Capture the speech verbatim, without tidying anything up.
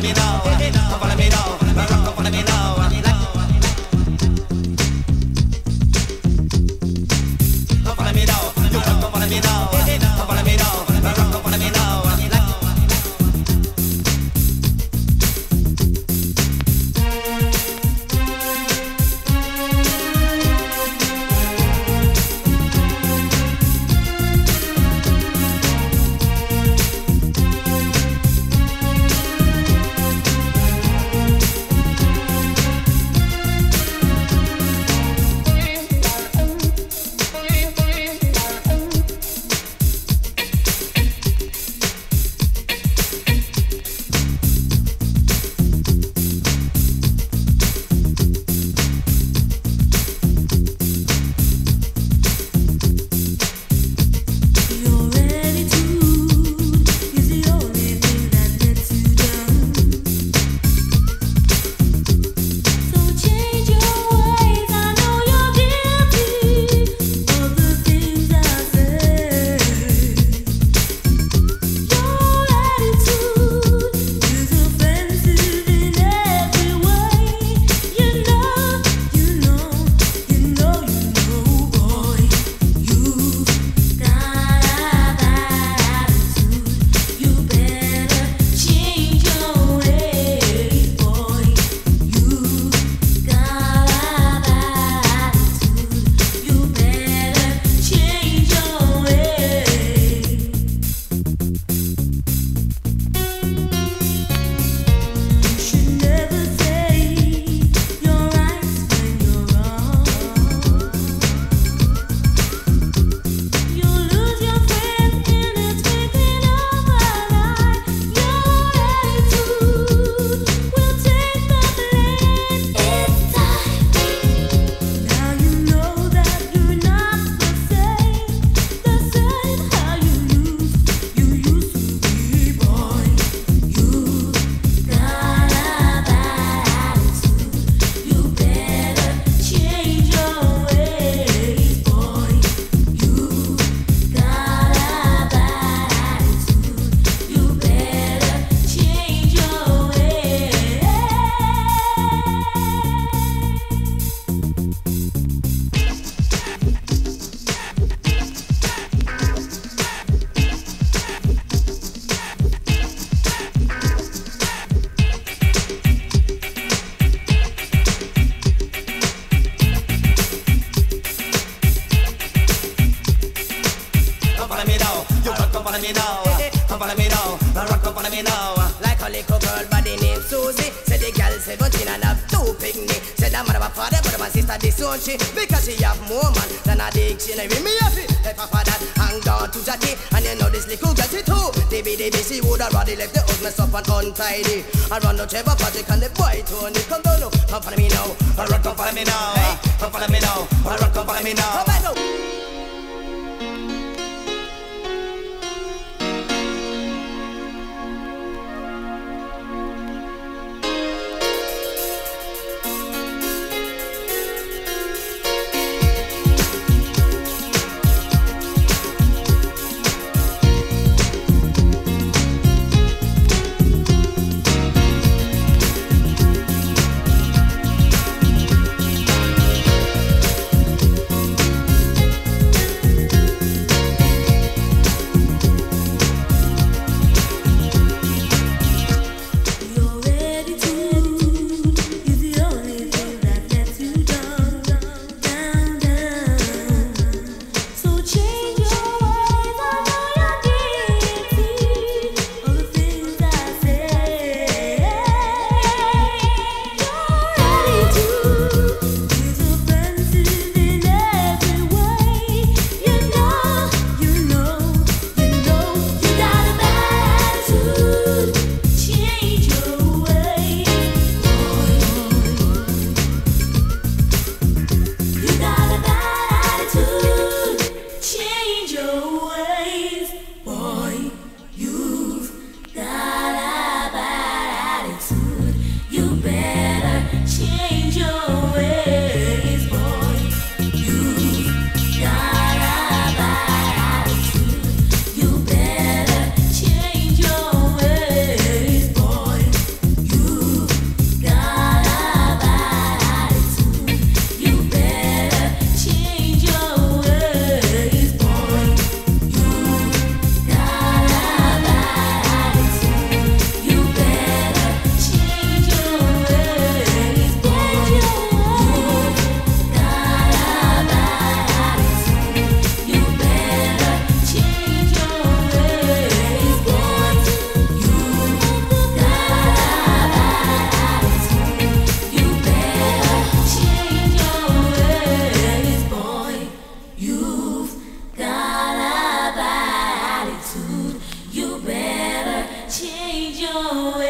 follow me now, follow me now, follow me now. Follow me now, follow me now, follow me now, follow me now. Follow me now, follow me now, rock up follow me now. Like a little girl by the name Susie, said the girl seventeen and have two picnic. Said I'm mother, my father, but my sister this one she, because she have more man than a dictionary. Me happy, if I father hang down to Jackie, and you know this little girl she too. Baby, baby, she would have rather left the house mess up and untidy. I run no Trevor Patrick and the boy Tony. Come down now, come follow me now, rock up follow me now, come follow me now, rock up follow me now. away.